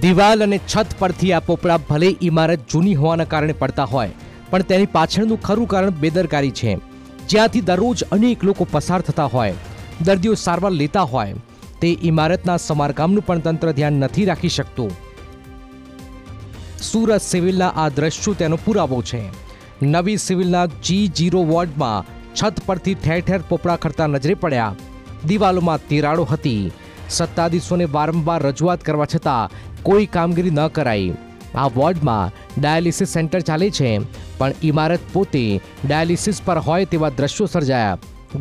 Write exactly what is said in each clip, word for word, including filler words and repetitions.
दीवाल अने छत परथी आ पोपड़ा भले इमारत जूनी होवाना कारणे पड़ता होय पण तेनी पाछळनुं खरुं कारण बेदरकारी छे। ज्यांथी दररोज अनेक लोको पसार थता होय, दर्दीओ सारवार लेता होय, ते इमारतना समारकामनुं पण तंत्र ध्यान नथी राखी शकतुं। सूरत सिविलना आ दृश्यो तेनो पुरावो छे। नवी सिविलना जी जीरो वोर्ड में छत परथी ठेर ठेर पोपड़ा खरता नजरे पड्या। दीवालों में तिराड़ो हती। सत्ताधीशों ने वारंवार रजूआत करवा छतां कोई कामगीरी न कराई। आ वोर्ड में डायालिसिस सेंटर चाले छे पण इमारत पोते डायालिसिस पर होय तेवा दृश्यो सर्जाया।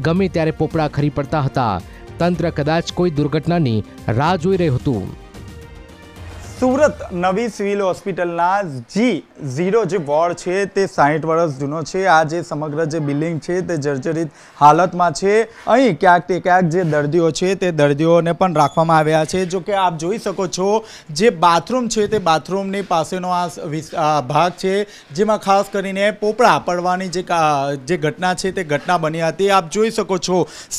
गमे त्यारे पोपड़ा खरी पड़ता हता। तंत्र कदाच कोई दुर्घटना नी राह जोई रह्युं हतुं। सूरत नवी सिविल हॉस्पिटल जी जीरो जो वॉर्ड है तो साठ वर्ष जूनो है। आज समग्र जो बिल्डिंग है तो जर्जरित हालत में है। अँ क्या क्या दर्दी है दर्दी ने राखा है। जो कि आप जी सको जो बाथरूम है तो बाथरूम पास भाग है जेम खास कर पोपड़ा पड़वा घटना है तो घटना बनी थी। आप जी सको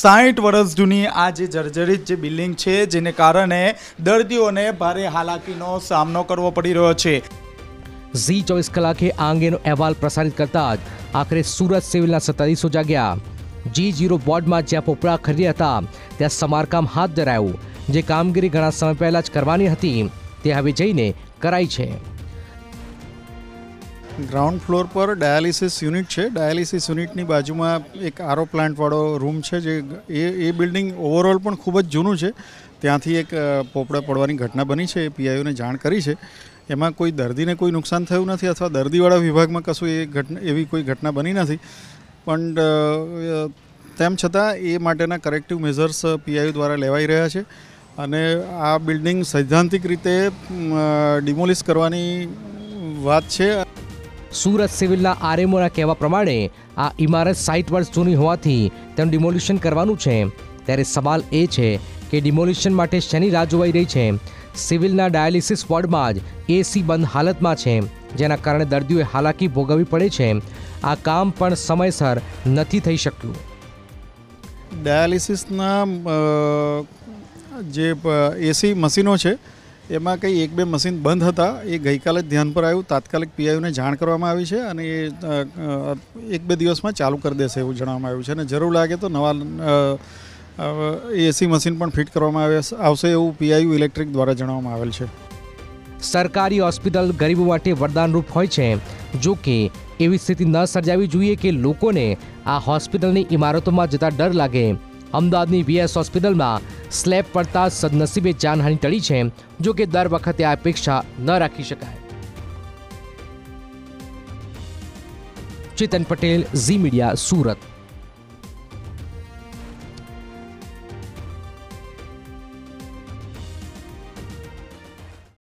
साठ वर्ष जूनी आज जर्जरित जो बिल्डिंग है जेने कारण दर्दी ने भारी हालाकी सामनो करवो पड़ी रह्यो छे। जी चौबीस कलाके आ अंगेनो अहेवाल प्रसारित करता आखरे सूरत सिविलना सत्ताधीशो जाग्या। जी जीरो वोर्ड में ज्यां पोपड़ा खरी हता त्यां समारकाम हाथ धरायुं। जे कामगीरी घणा समय पहेला ज करवानी हती ते हवे जईने कराई छे। ग्राउंड फ्लोर पर डायालिसिस यूनिट है। डायालिसिस यूनिटनी बाजू में एक आरो प्लांट वाळो रूम है। जे ए बिल्डिंग ओवरऑल पण खूब ज जूनू है। त्यांथी एक पोपड़ा पड़वानी घटना बनी है। पीआईओ ने जाण करी है। एमां कोई दर्दी ने कोई नुकसान थयुं नथी अथवा दर्दीवाड़ा विभाग में कशुं ए घटना एवी कोई घटना बनी नथी पण तेम छतां ए माटेना करेक्टिव मेजर्स पीआईओ द्वारा लेवाई रह्या छे। अने आ बिल्डिंग सैद्धांतिक रीते डिमोलिश करवानी वात छे। सूरत सिविलना आरएमओना कहेवा प्रमाणे आ इमारत साठ वर्ष जूनी होवाथी तेनुं डिमोलिशन करवानुं छे। त्यारे सवाल ए छे के डिमोलिशन माटे शनी राह जोवाई रही है। सिविलना डायालिसिस वोर्ड में एसी बंद हालत में है जेना कारणे दर्दियों हालाकी भोगवी पड़े छे। आ काम पण समयसर नथी थई शक्युं। डायालिसिसना जे एसी मशीनों है एम कई एक बे मशीन बंद था। ये गई काले ध्यान पर आयु। तात्कालिक पीआईओ ने जाण करवामां आवी छे अने एक बे दिवस में चालू कर देशे एवुं जणाववामां आव्युं छे। अने जरूर लगे तो नवा एसी मशीन पण फिट करवामां आवशे एवुं पीआईयू इलेक्ट्रिक द्वारा जणाववामां आवेल छे। सरकारी हॉस्पिटल गरीबों माटे वरदानरूप होय छे। जो के एवी स्थिति न सर्जावी जोईए के लोकोने आ हॉस्पिटलनी इमारतोमां जता डर लागे। अमदावादनी वीएस हॉस्पिटलमां स्लेब पड़ता सदनसीबे जानहानि टळी छे। जो के दर वखते आ अपेक्षा न राखी शकाय। चेतन पटेल, झी मीडिया, सूरत।